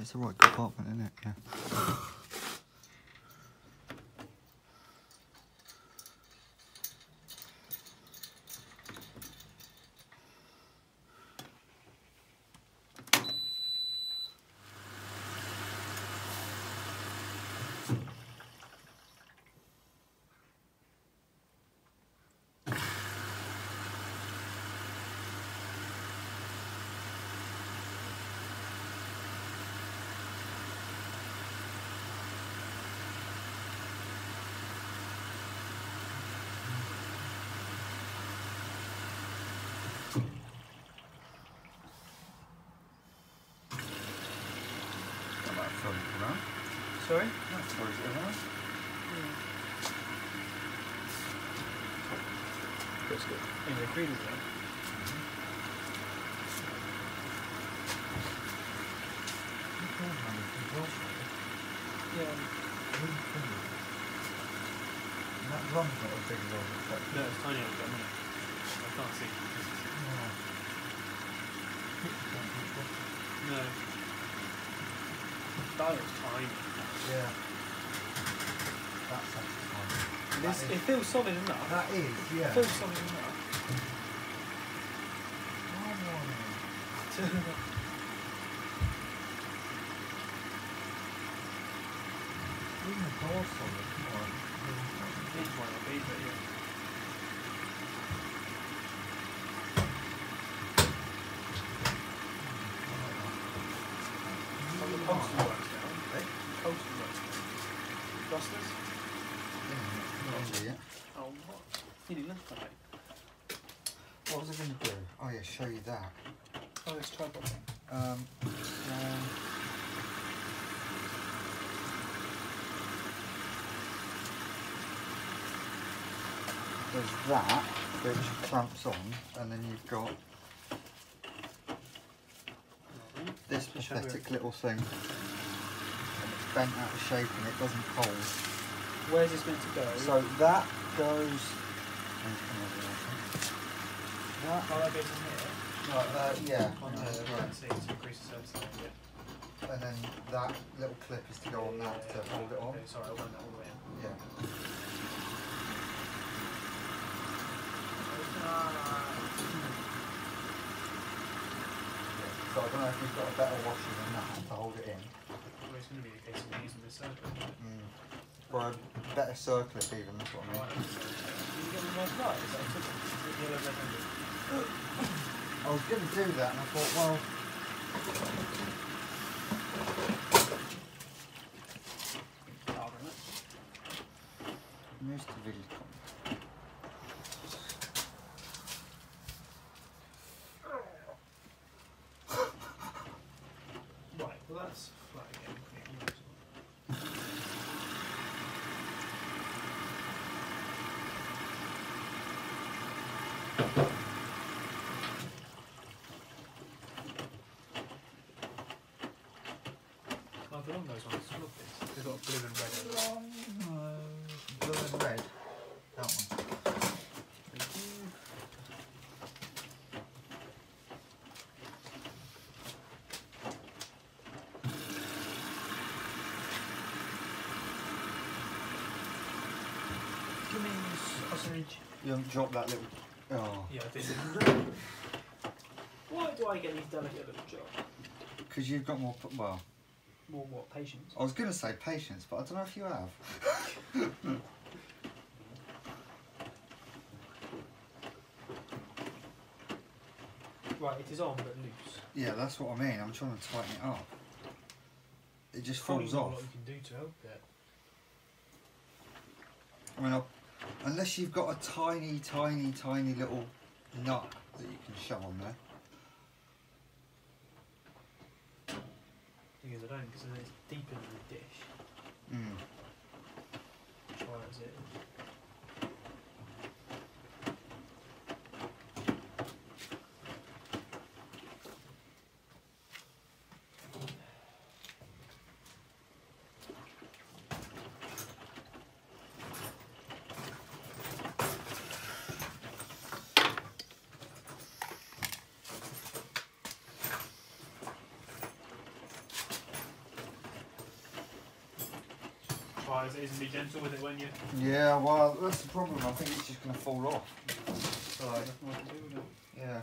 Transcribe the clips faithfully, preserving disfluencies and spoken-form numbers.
it's the right compartment, isn't it? Yeah. Sorry? That's what it was. Yeah. That's good. And the creed is there. Yeah. That rum's not as big as all this stuff. No, it's tiny over there, isn't it? I can't see because it's... No. No. That looks tiny. Yeah. That's actually nice. It feels solid enough. That is, yeah. It feels solid enough. One, one, two. Even the door's solid, come on. Each one will be, but yeah. What was I going to do? Oh yeah, show you that. Oh, let's try that thing. Um, um, there's that, which clamps on, and then you've got this pathetic little thing. And it's bent out of shape and it doesn't hold. Where's this meant to go? So that goes... That, oh, that goes in here? Right, uh, yeah. On the uh, right. See, to increase the surface area, yeah. And then that little clip is to go on that yeah, to yeah, hold it on. Okay, sorry, I'll run that all the way in. Yeah. yeah. So I don't know if we've got a better washer than that to hold it in. Well, it's going to be the case of using this circlip. Mm. Or a better circlip even, that's what I mean. Did you get the nice light? Is that a yellow red? I was going to do that and I thought, well, most of it is gone. Right, well that's flat again. Pretty blue and red. Uh, blue and red. That one. Thank you. Give me a sausage. You haven't dropped that little... Oh. Yeah, I did. Why do I get these delicate little jobs? Because you've got more... Well... More what? Patience? I was going to say patience, but I don't know if you have. Right, it is on, but loose. Yeah, that's what I mean. I'm trying to tighten it up. It just Probably falls off. What you can do to help it. I mean, I'll, unless you've got a tiny, tiny, tiny little nut that you can shove on there. Because I don't, because then it's deep into the dish. Mm. Which one is it? fires it is and be gentle with it, won't you? Yeah, well, that's the problem. I think it's just going to fall off. So, like, yeah.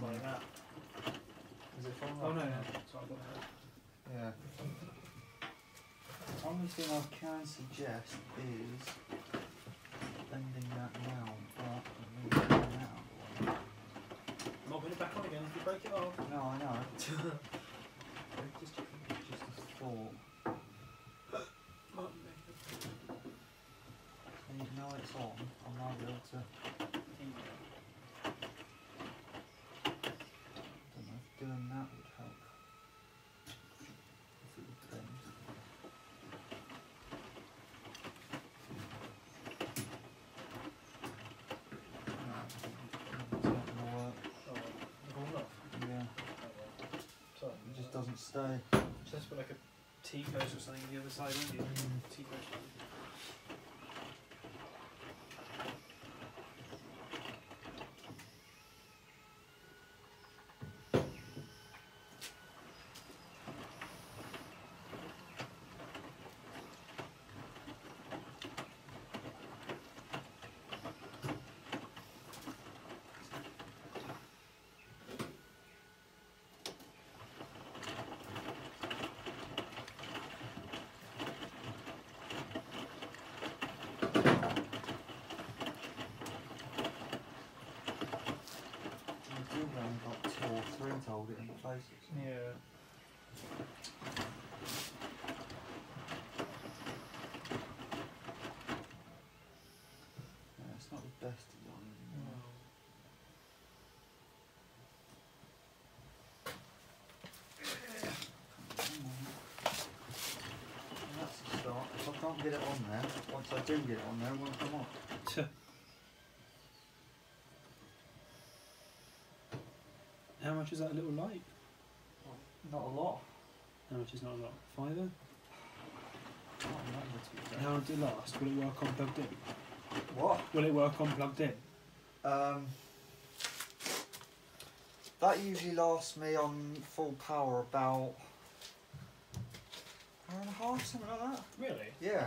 Like that. Is it falling off? Oh, no, no. That's what I got. Yeah. The only thing I can suggest is bending that down rather than moving it down. I'm not putting it back on again if you break it off. No, I know. just, just a thought. So you know it's on, I might be able to. I don't know if doing that would help. If it would bend. Stay. So that's like a T-post or something on the other side, wouldn't you? Mm. T-post. Hold it in places. Yeah. No, it's not the best one anymore. And that's the start. If I can't get it on there, once I do get it on there, it won't come off. How much is that little light? Not a lot. How much is not a lot? Fiver? How long did it last? Will it work on plugged in? What? Will it work on plugged in? Um, that usually lasts me on full power about an hour and a half, something like that. Really? Yeah.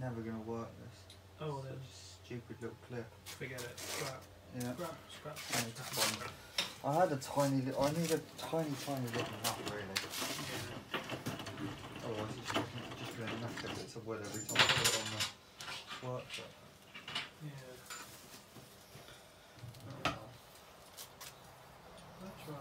Never going to work this. Oh, there's a stupid little clip. Forget it. Scrap. Yeah. Scrap. Scrap. Scrap. I had a tiny little. I need a tiny, tiny little nut, really. Yeah. Otherwise, it's just going to knock it to wood every time I put it on the work. Yeah. That's right.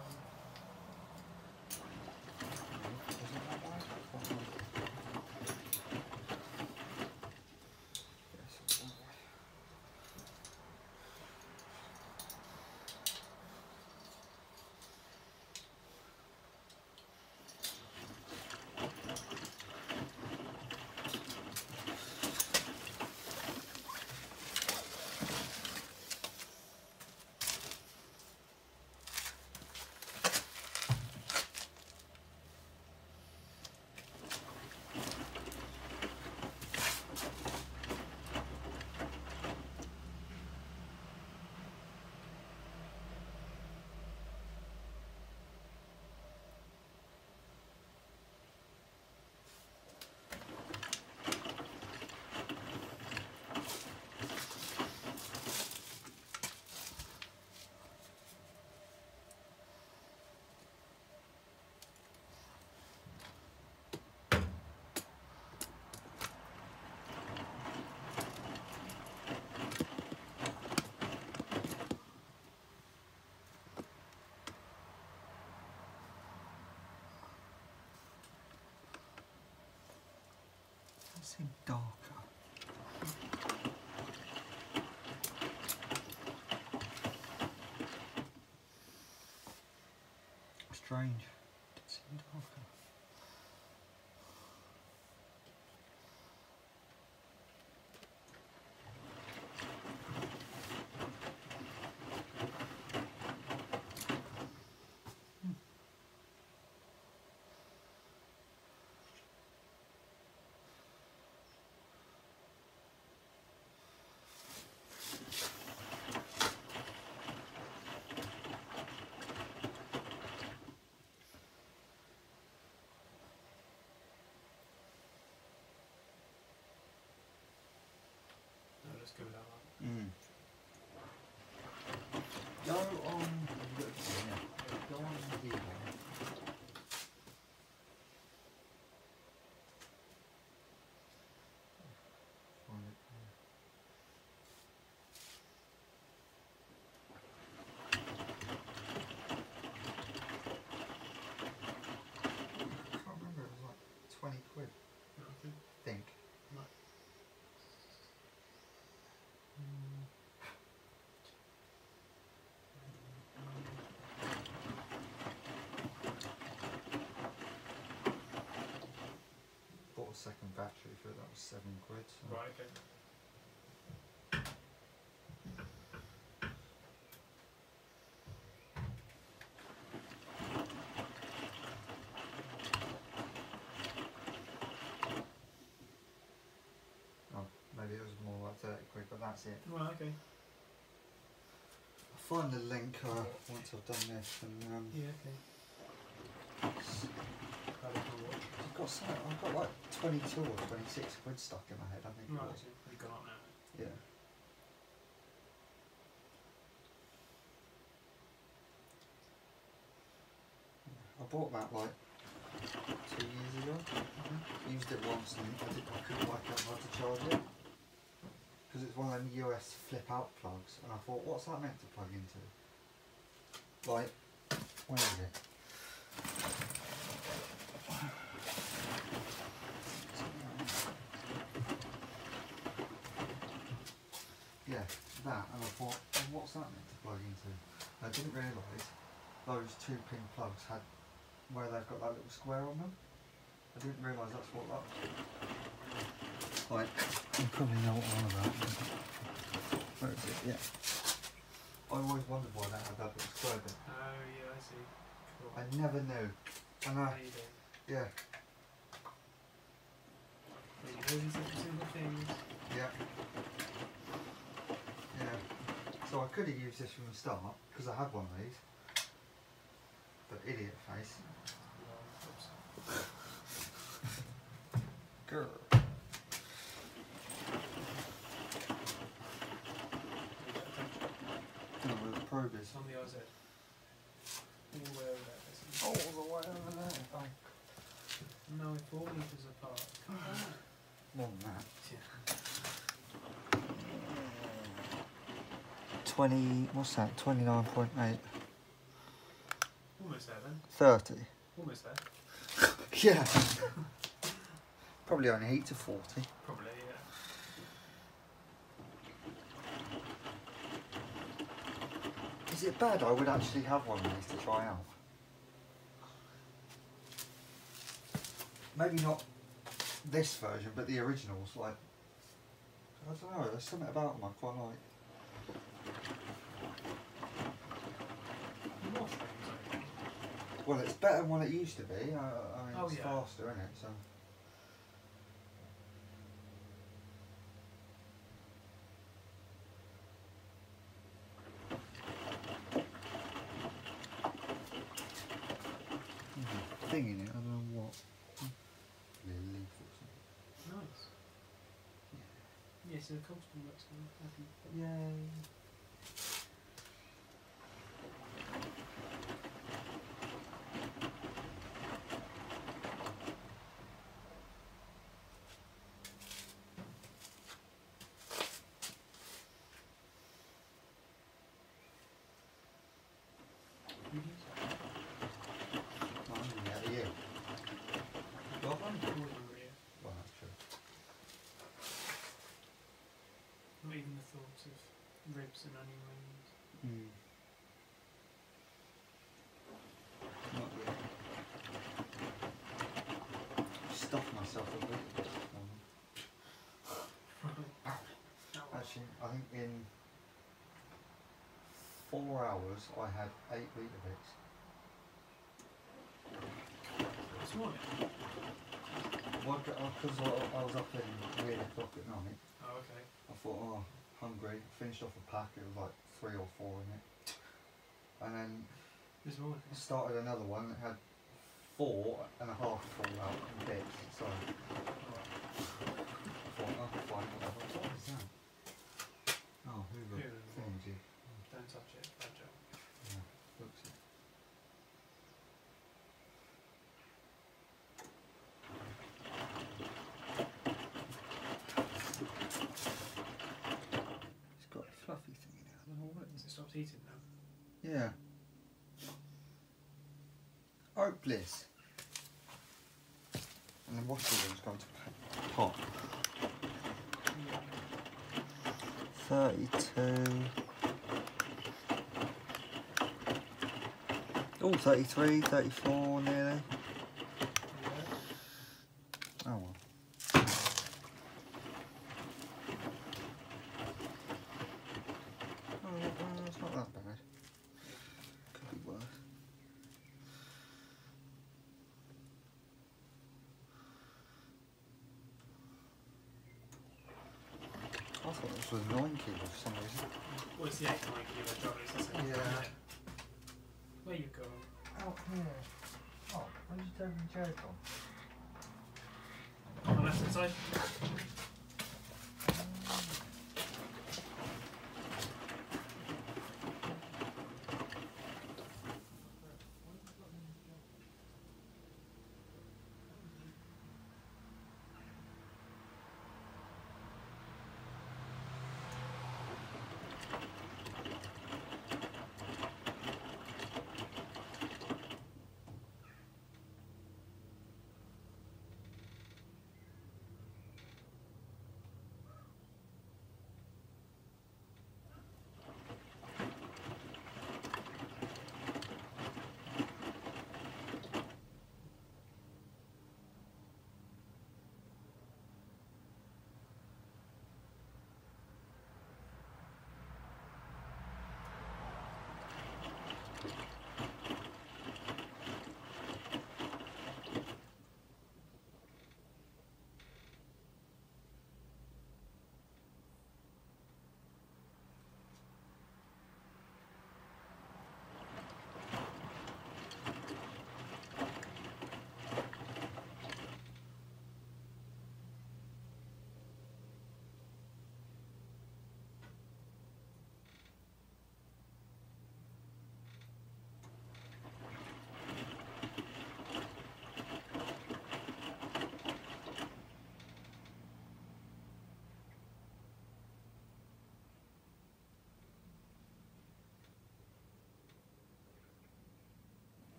seem darker. Strange, it does seem darker. Mm. Go on the go on the I can't remember, it was like twenty quid. I think. Second battery for it, that was seven quid. So. Right, okay. Oh, maybe it was more like thirty quid, but that's it. Right, okay. I'll find the link uh, once I've done this and um, yeah, okay. I've got some, I've got like twenty-two or twenty-six quid stuck in my head, I think. Right, you've gone up now. Yeah. I bought that like two years ago. Mm-hmm. Used it once and I, did, I couldn't work out how to charge it. Because it's one of them U S flip out plugs and I thought, what's that meant to plug into? Like, where is it? Yeah, that, and I thought, well, what's that meant to plug into? And I didn't realise those two pin plugs had, where they've got that little square on them. I didn't realise that's what that was. Like, you probably know what one of that is. Where is it? Yeah. I always wondered why that had that little square bit. Oh, yeah, I see. Cool. I never knew. And I, yeah. Yeah. So I could have used this from the start, because I had one of these. But idiot face. Girl. No, where the probe is. On the O Z. All the way over there. All the way over there. Oh. No, four metres apart. More than that. Yeah. twenty, what's that, twenty-nine point eight. Almost there then. thirty. Almost there. Yeah. Probably only eight to forty. Probably, yeah. Is it bad I would actually have one of these to try out? Maybe not this version, but the originals, like, I don't know, there's something about them I quite like. Well, it's better than what it used to be. I, I mean, oh, it's yeah. faster, isn't it? So. Mm-hmm. Thing in it, I don't know what. Little leaf or something. Nice. Yeah. Yeah, so the cobblestone looks good. Yay. Well, that's true. thoughts of ribs and onion rings. Mm. Stuffed myself a bit. Um, actually, I think in four hours I had eight Weetabix. That's what? Well, because I, I was up in eight o'clock at night. Oh, okay. I thought, oh, hungry. I finished off a pack. It was like three or four in it. And then this morning I started another one that had four and a half fall out in bed, so I thought, oh, fine, whatever. What is that? Oh, who the thinged you? Don't touch it, bad job. Yeah, looks it. It's got a fluffy thingy now, I don't know what it is. It stops eating now? Yeah. Hopeless. And the washing room's gone to pop. thirty-two. Oh, thirty-three, thirty-four nearly. Oh well. Oh, it's not that bad. Could be worse. I thought this was nine kilo for some reason. Well, it's the eight nine kilo chocolates, that's it. Yeah. Where you going? Out here. Oh, where's your table and chair gone? On the left hand side.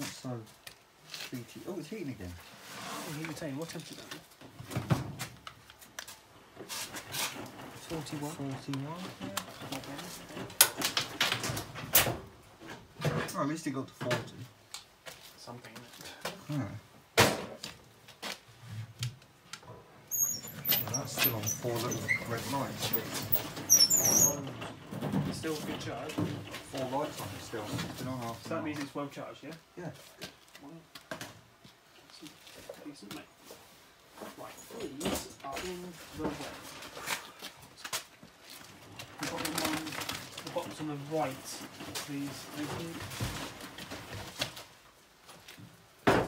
It's not so beachy. Oh, it's heating again. Oh, heating again. What temperature is that? forty-one. forty-one, yeah. Not bad. Well, at least it got to forty. Something. Yeah. That's still on four little red lights. It's still good charge. Four lights on it still. So that means it's well charged, yeah? Yeah. Good. Decent, mate. Right, these are in the way. We've got them on the box on the right. These open.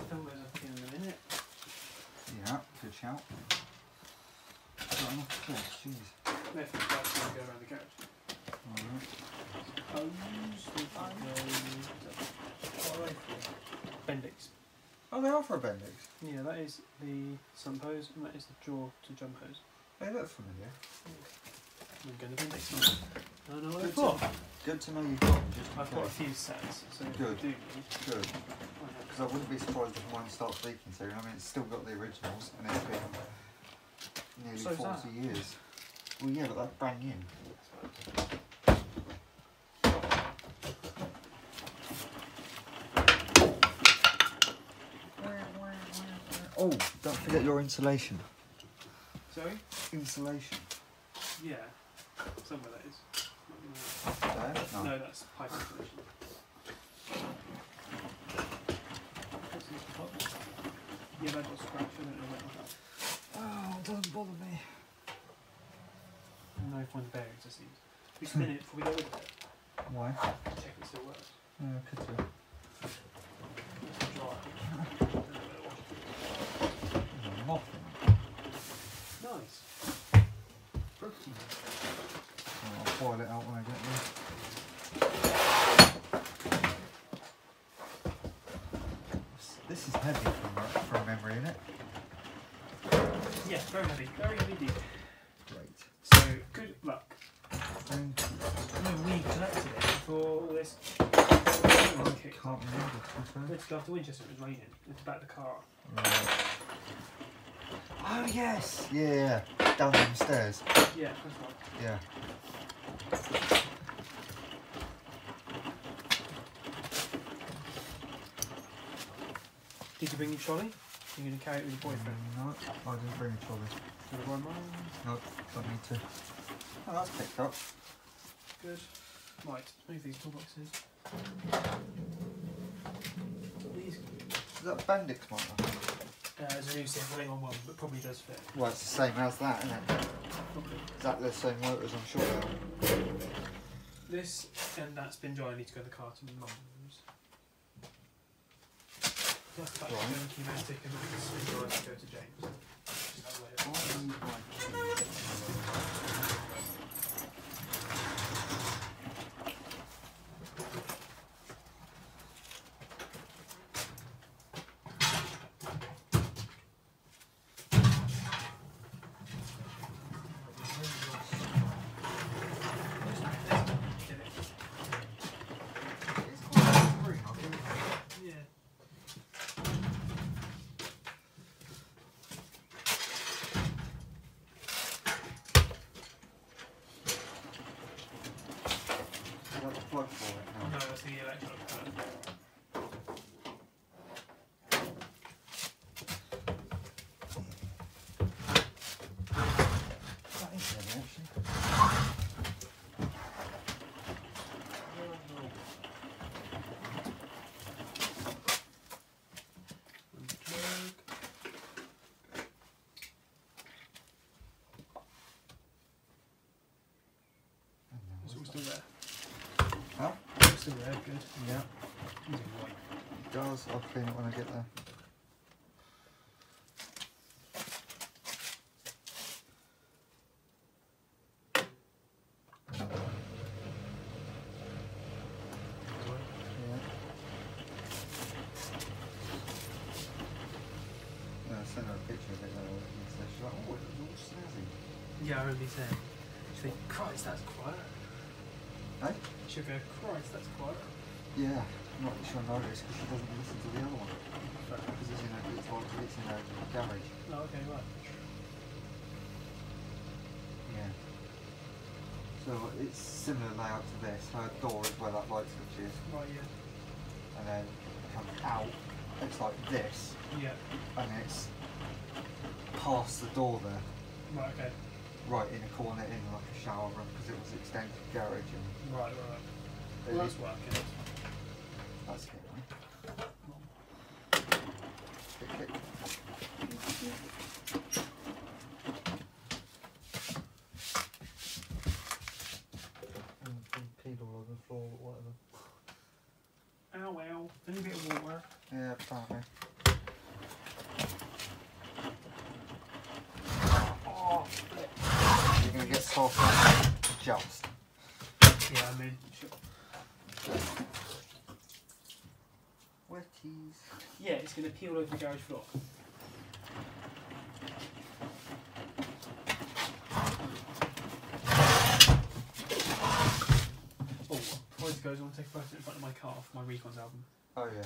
Fill those up in a minute. Yeah, good shout. I'm not sure, jeez. They're for the bikes that go around the garage. Alright. Hose, we can go... Bendix. Oh, they are for a Bendix? Yeah, that is the sump hose and that is the jaw to jump hose. They look familiar. I'm going to Bendix one. I don't know what they're for. Good to know you've got them, just I've got a few sets, so good. If you do need... Good. Because I wouldn't be surprised if mine starts leaking soon. I mean, it's still got the originals and it's been... nearly so forty years. Well, yeah, but that's brand new. Oh, don't forget your insulation. Sorry? Insulation. Yeah, somewhere that is. There? No. No, that's pipe insulation. Yeah, that got scratched. I don't know where that. Oh, it doesn't bother me. No find bearings, I see. We spin it before we go with it. Why? Check it still works. Yeah, I could do. It's dry. I don't know where it was. Nice. Broken. I'll boil it out when I get there. This is heavy from, from memory, isn't it? Yes, very heavy, very heavy indeed. Great. So, good luck. Um, I mean, we collected it for this. I can't remember. It's after Winchester, it was raining. It's about the car. Right. Oh, yes! Yeah, down the stairs. Yeah, that's right. Yeah. Did you bring your trolley? You're going to carry it with your boyfriend? No, I didn't bring a trolley. Did I buy mine? No, don't need to. Oh, that's picked up. Good. Right, let's move these toolboxes. These. Is that a Bendix one? Uh, it's a new seven eight one one, but probably does fit. Well, it's the same as that, isn't it? Probably. Exactly the same motors, I'm sure they are. This and that's been dry, I need to go in the car to mum's. That's about right. Pneumatic and I can go to James. For it, no, that's the electric plug. That is heavy, actually. It's all still there. Huh? Looks still there, good. Yeah. It does, I'll clean it when I get there. Yeah. I sent her a picture of it though, and so she's like, oh, it looks all snazzy. Yeah, I remember you saying. She think, Christ, that's quiet. Hey? She'll go, Christ, that's quiet. Yeah. not sure notice because she doesn't listen to the other one. But because it's in her, it's all it's in her garage. Oh, okay, right. Yeah. So it's similar layout to this. Her door is where that light switch is. Right, yeah. And then it comes out. It's like this. Yeah. And it's past the door there. Right, okay. Right in a corner in like a shower room because it was extended garage. And right, right. Well, that's working. That's good, right? Kick, kick. Peed all over the floor or whatever. Ow, ow. Need a bit of water. Yeah, apparently. You're gonna get soft and jumps. Yeah, I mean, sure. Wetties. Yeah, it's gonna peel over the garage floor. Oh, before this goes, I want to take a photo in front of my car for my Recons album. Oh yeah.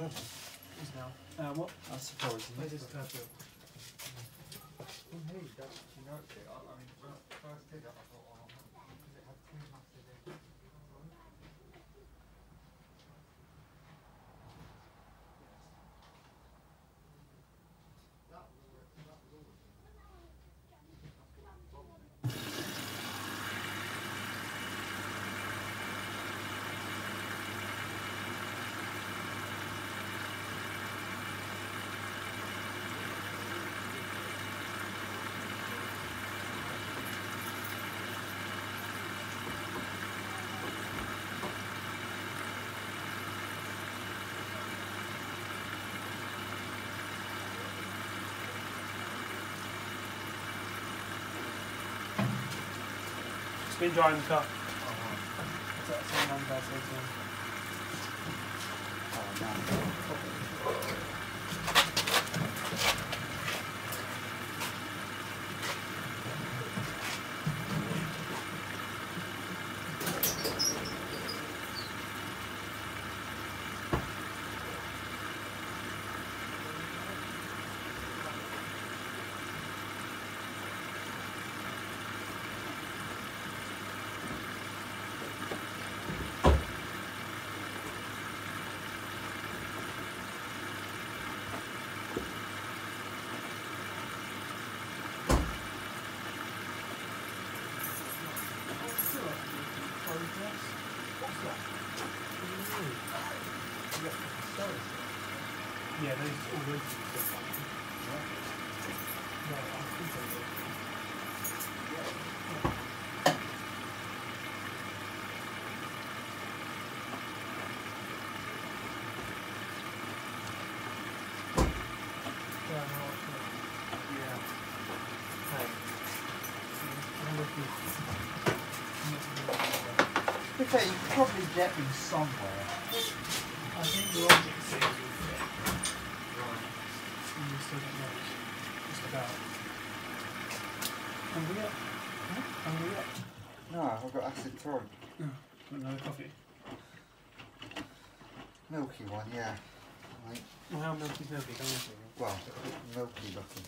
What? Who's now? Uh, what? I suppose. I just have to. Well, hey, that's, you know, I mean, when I first did that, I thought, oh, because it had two massive edges. It's been dry in the car. Yeah, those all those things are good. No, I think they're good. Yeah. Okay, you can probably get them somewhere. I think the logic is just about. Are we up? Huh? Are we up? No, I've got acid throat. No, got another coffee. Milky one, yeah. Right. Well, how milky is milky? Don't you think? Well, milky looking.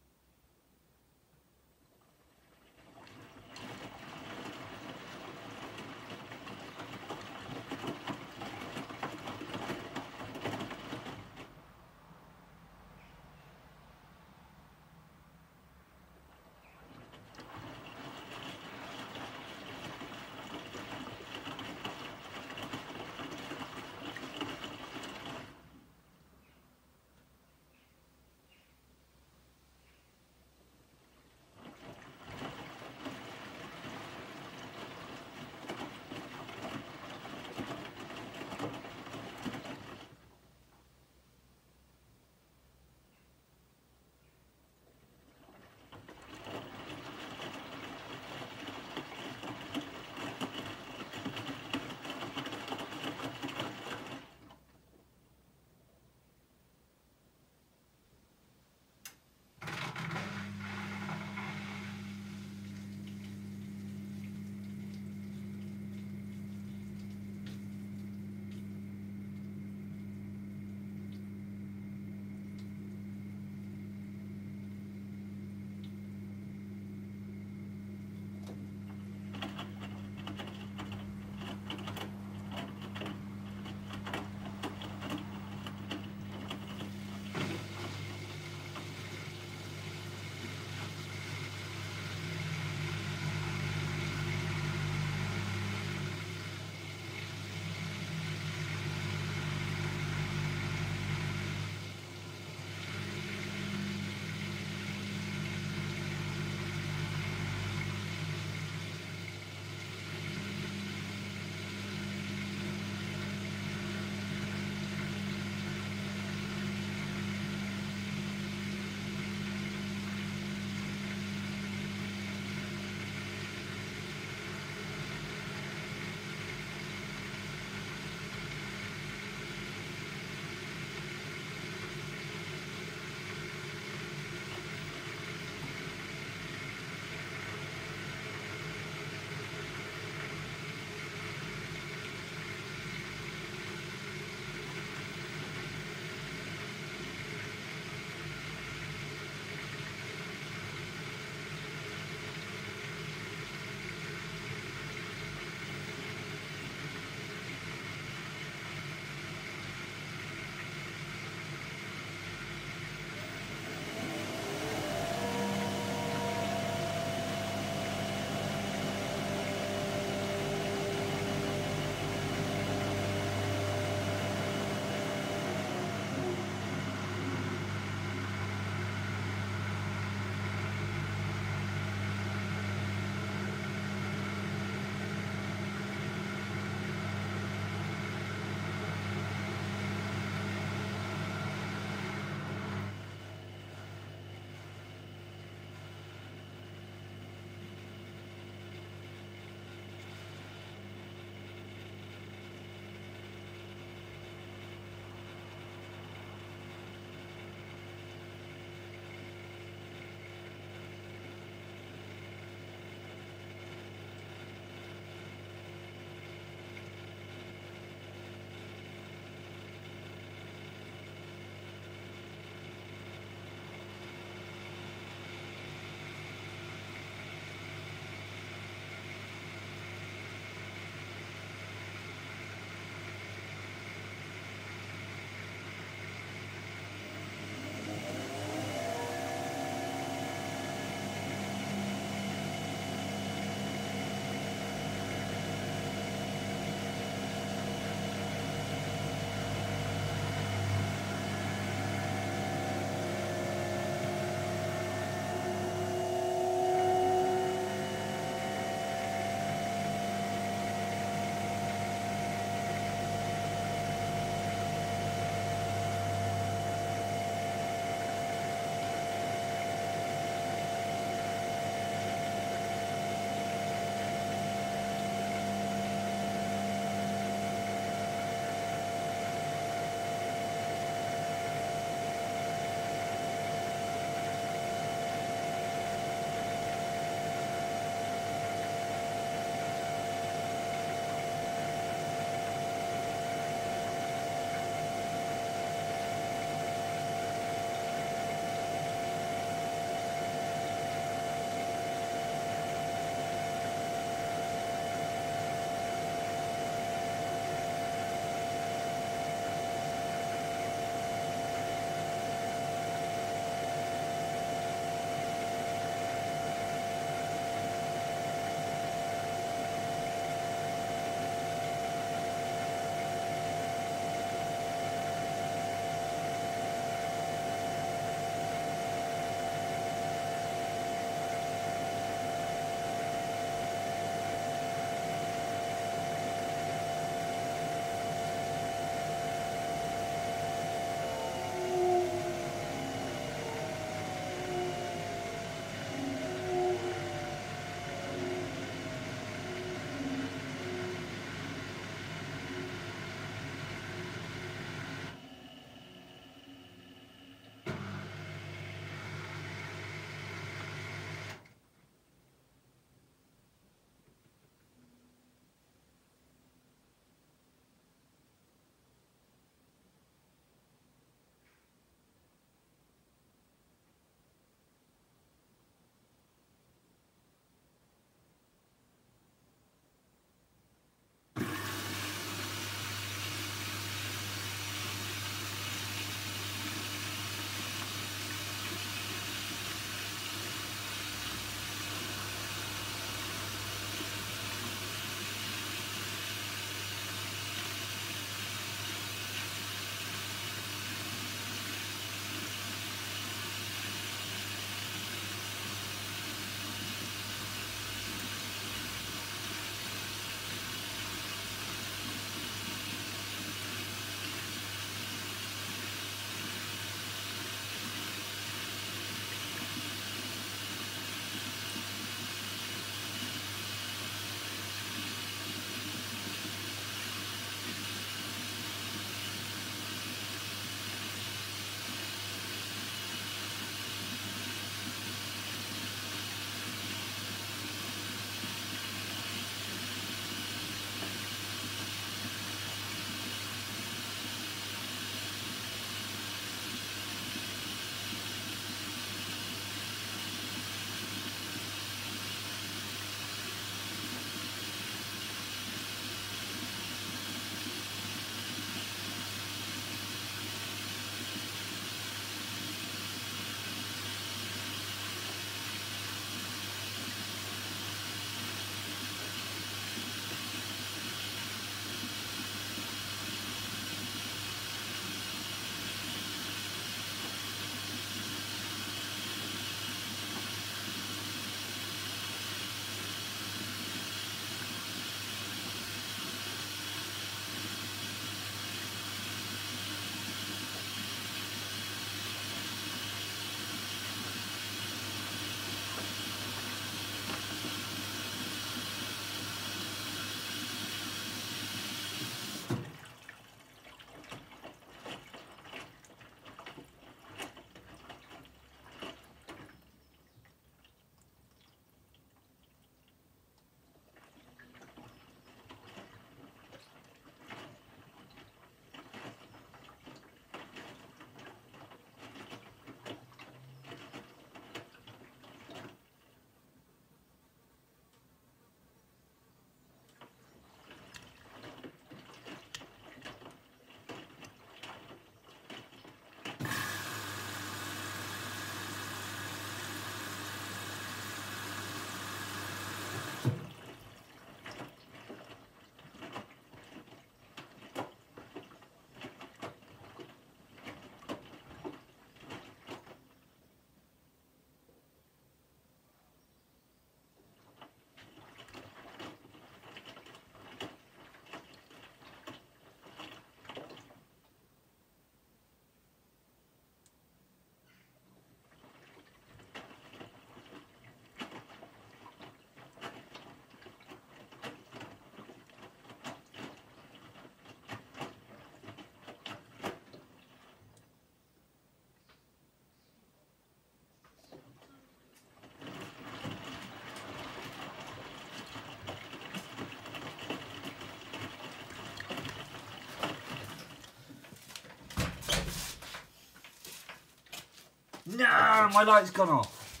Ah, my light's gone off.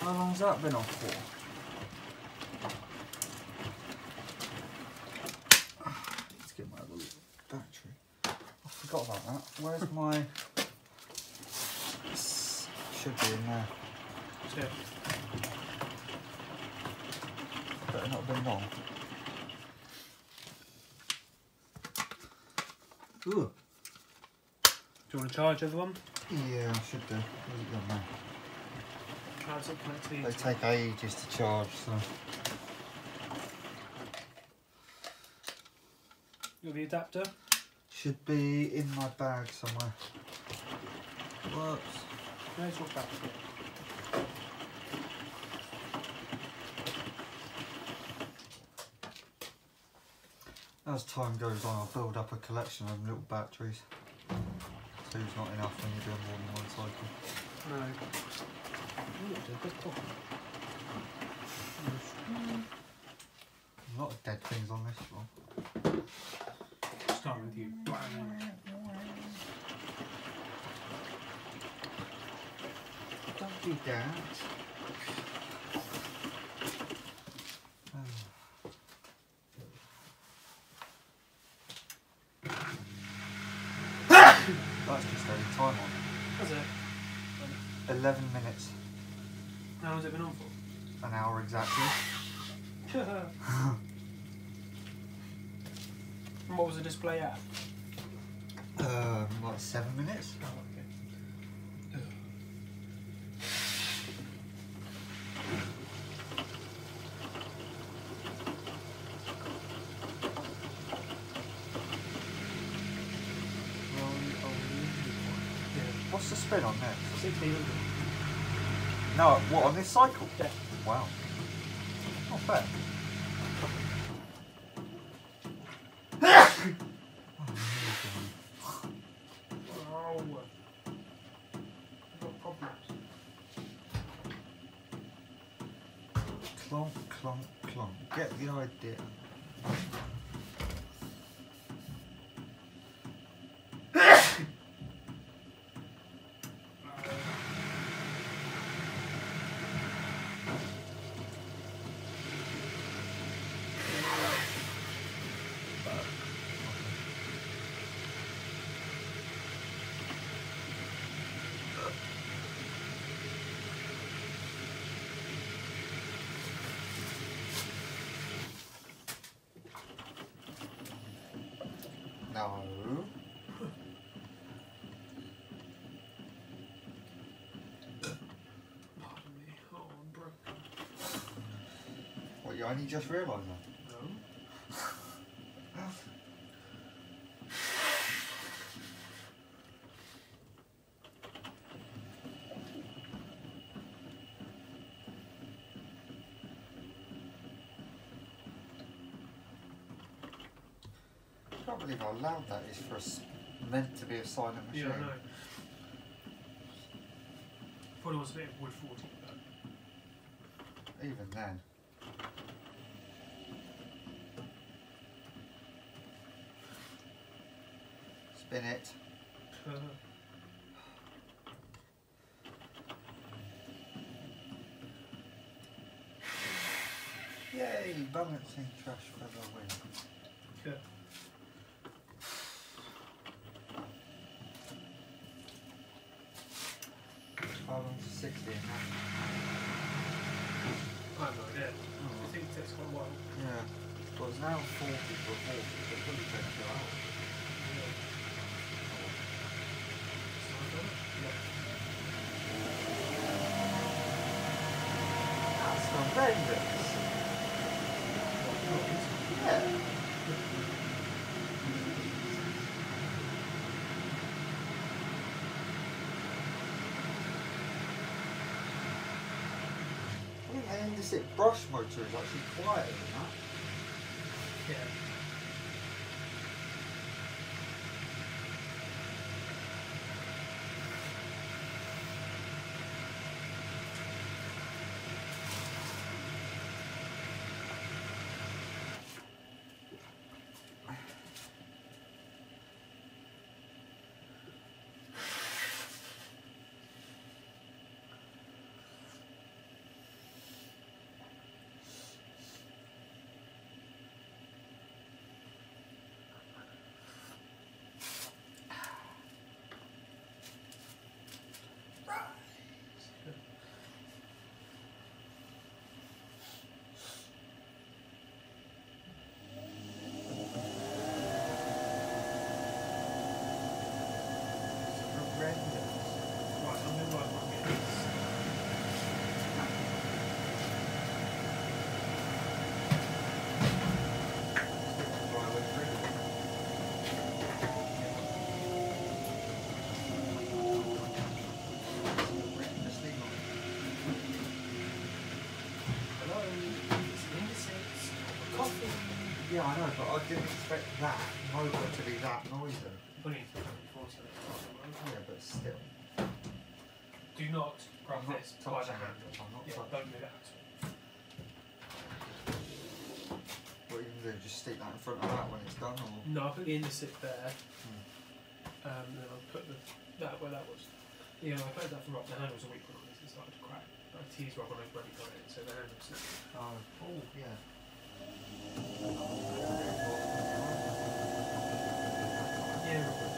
How long's that been off for? Forgot about that. Where's my... should be in there. Yeah. Better not have been long. Ooh. Do you want to charge everyone? Yeah, I should do. Where's it gone now? How's it connected? They take ages to charge, so... You got the adapter? Should be in my bag somewhere. Whoops. There's your basket. As time goes on, I'll build up a collection of little batteries. Two's not enough when you're doing more than one cycle. No. Ooh, it's a good pop. A lot of dead things on this one. Start with you. Bang. Don't do that. Oh. That's just very time on. That's it. Eleven minutes. How long has it been on for? An hour exactly. And what was the display at? Um, like seven minutes. Oh, okay. What's the spin on that? sixteen hundred. No, what, on this cycle? Yeah. Wow. Not bad. Clonk, clonk, clonk. Get the idea. No. Pardon me. Oh, I'm broken. What, you only just realised that? No. I can't believe how loud that is for a meant to be a silent machine. Yeah, I know. Thought it was a bit of wood forty, but even then. Spin it. Uh. Yay, balancing trash feather win. Yeah. sixty. I have no idea. I think it takes quite a while. Yeah. Well, it's now forty for a forty, so it probably takes you out. That's horrendous. Yeah. And this it brush motor is actually quieter than that. Yeah. Yeah, I know, but I didn't expect that motor to be that noisy. But it's forty. Yeah, but still. Do not grab I'm this not by the hand. It. I'm not yeah, touching. Don't do that. What are you going to do? Just stick that in front of that when it's done? Or? No, I'll put the indesit there. Hmm. Um, then I'll put the, that where that was. Yeah, I played that for Rob. The hand was a weak one. It started to crack. I teased Rob when I bloody got it, so the hand was snapped. Oh, oh, yeah. Yeah, Robert.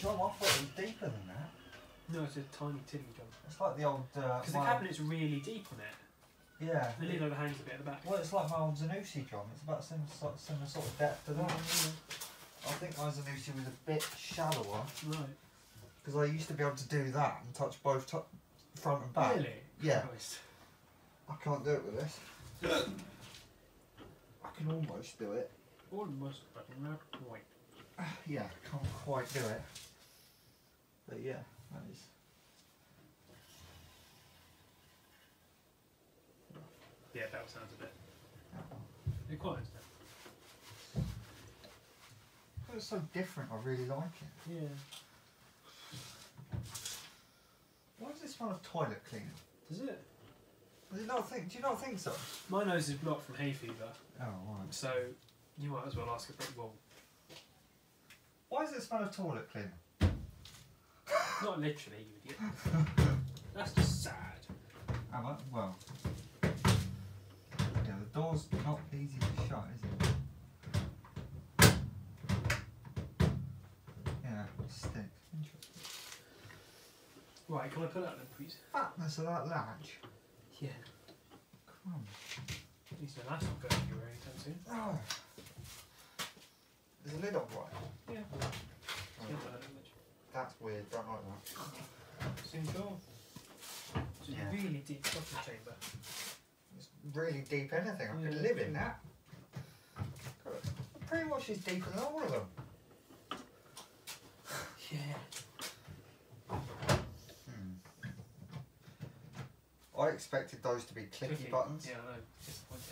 Drum, I thought it was deeper than that. No, it's a tiny tiddly drum. It's like the old... Because uh, the cabinet's really deep in it. Yeah. The lid overhangs a bit at the back. Well, it's like my old Zanussi drum. It's about similar sort of, similar sort of depth to that. I think my Zanussi was a bit shallower. Right. Because I used to be able to do that and touch both t front and back. Really? Yeah. Christ. I can't do it with this. I can almost do it. Almost, but not quite. Yeah, I can't quite do it. But yeah, that is. Yeah, that sounds a bit. Oh. It quite. It's so different. I really like it. Yeah. Why does it smell of toilet cleaner? Does it? Do you not think? Do you not think so? My nose is blocked from hay fever. Oh right. So you might as well ask a brick wall. Why does it smell of toilet cleaner? Not literally, you idiot. That's just sad. Am I? Well. Yeah, the door's not easy to shut, is it? Yeah, stick. Interesting. Right, can I pull out then, please? Fatness of that latch. Yeah. Come on. At least that's not going anywhere anytime soon. Oh. Is the lid up right? Yeah. Oh. That's weird, don't like that. Soon gone. It's yeah. a really deep coffee chamber. It's really deep anything, I yeah, could live in that. Pretty much is deeper than all of them. Yeah. Hmm. I expected those to be clicky, clicky. buttons. Yeah, I know, disappointing.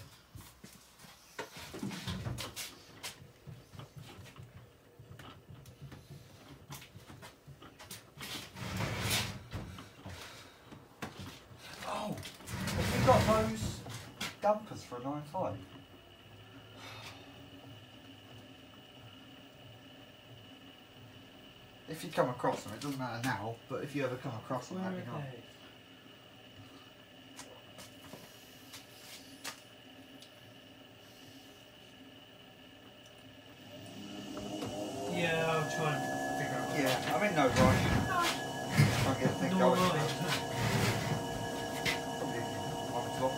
Dumpers for a nine five. If you come across them, it doesn't matter now, but if you ever come across them, let me know. Yeah, I'll try and figure out. Yeah, I'm in no rush. Trying to get things going. Probably on top.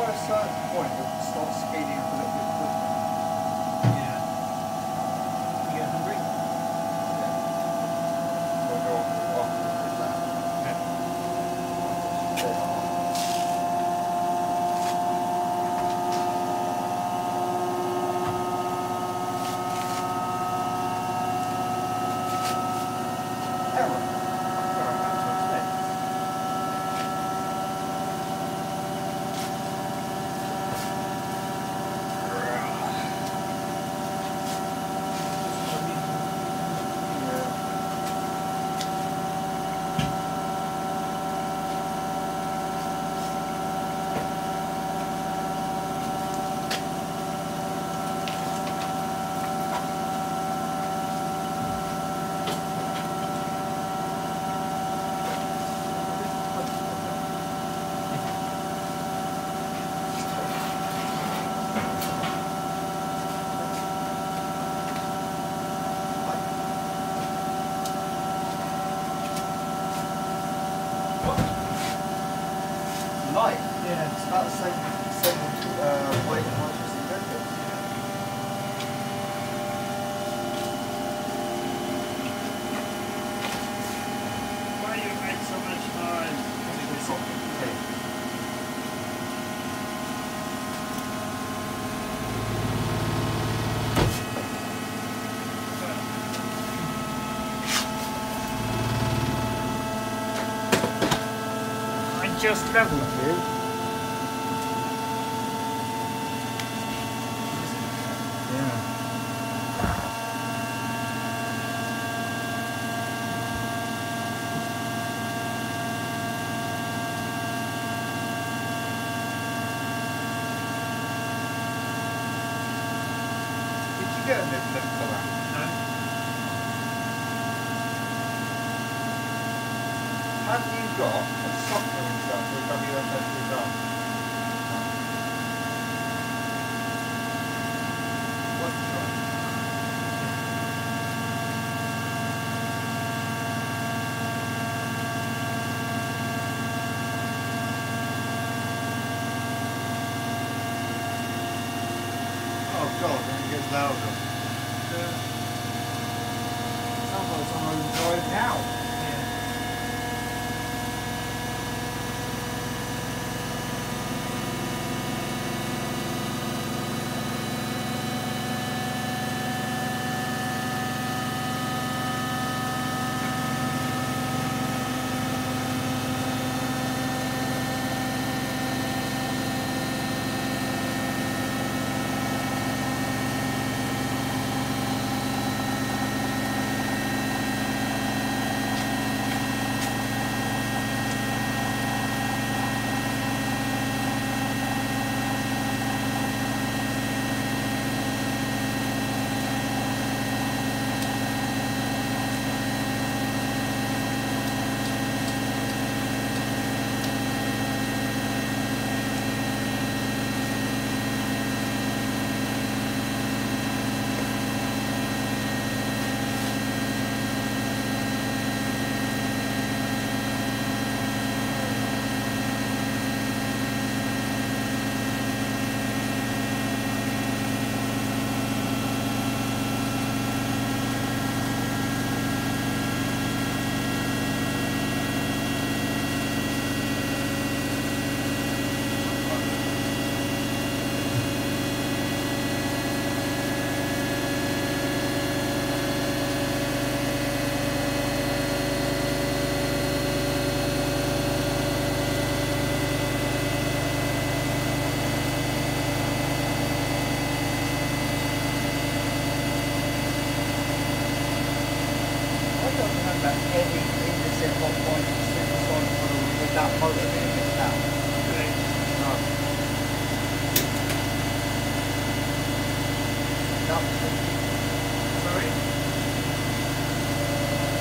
I saw it before, it would stop skating a little bit quicker. Yeah. You get hungry? Yeah. We'll go off the good lap. Yeah. Okay. Error. Sorry, that's what I said. Light. Yeah, it's about the same, same uh, weight and much as the benefit. Why do you make so much noise? Because it's complicated. Just level it. Yeah. Did you get a little bit of that? No. Have you got a software? Oh God, and it gets louder. Yeah. Sounds like someone drives now.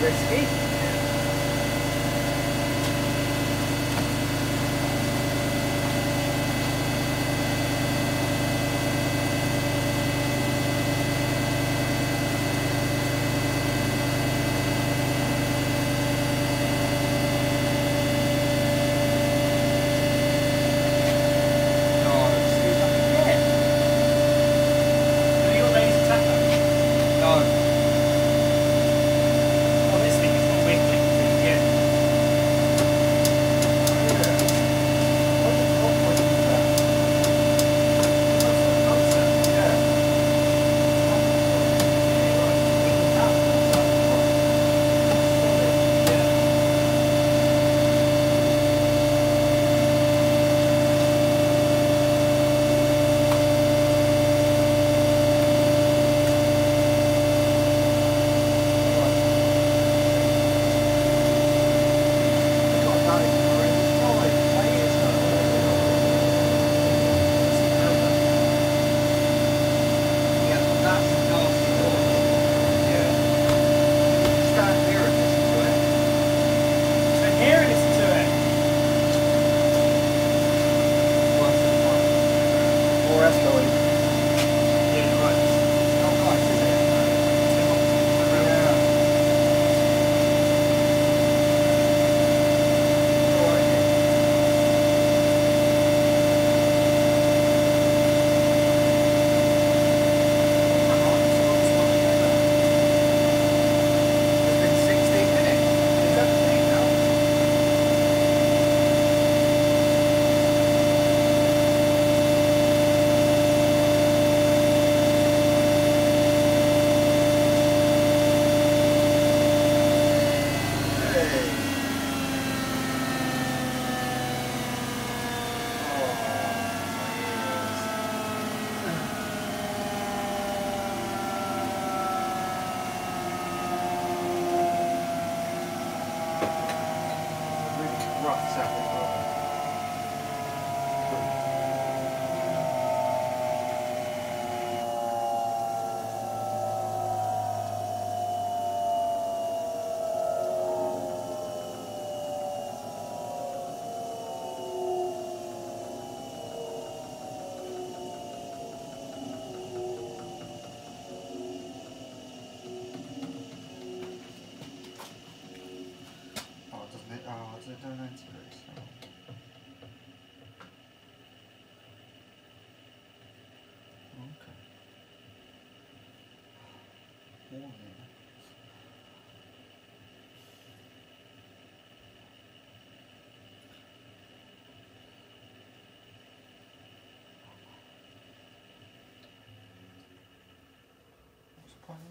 risky.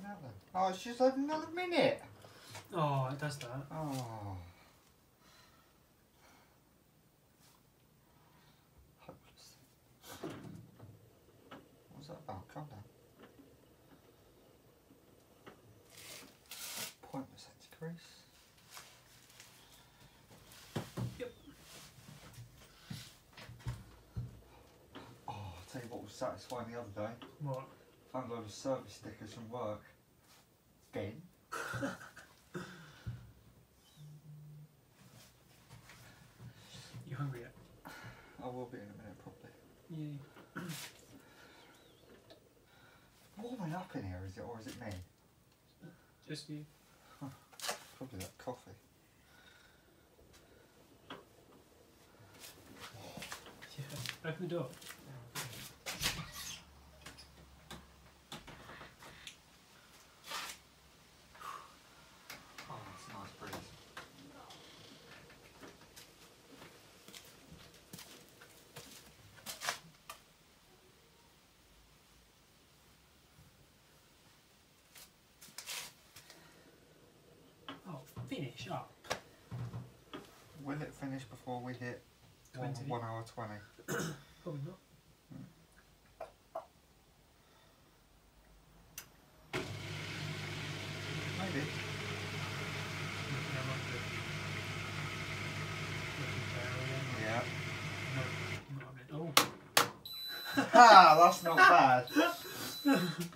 Another. Oh, it's just like another minute. Oh, it does that. Oh. Hopeless. What was that about? Oh, calm down. Pointless anti-crease. Yep. Oh, I'll tell you what was satisfying the other day. What? I found a load of service stickers from work. Again. You hungry yet? I will be in a minute, probably. Yeah. Warming up in here, is it, or is it me? Just you. Huh. Probably that coffee. Yeah. Open the door. Finish up. Will it finish before we hit twenty. One, one hour twenty? Probably not. Hmm. Maybe. Yeah. No, not at all. Ha! That's not bad.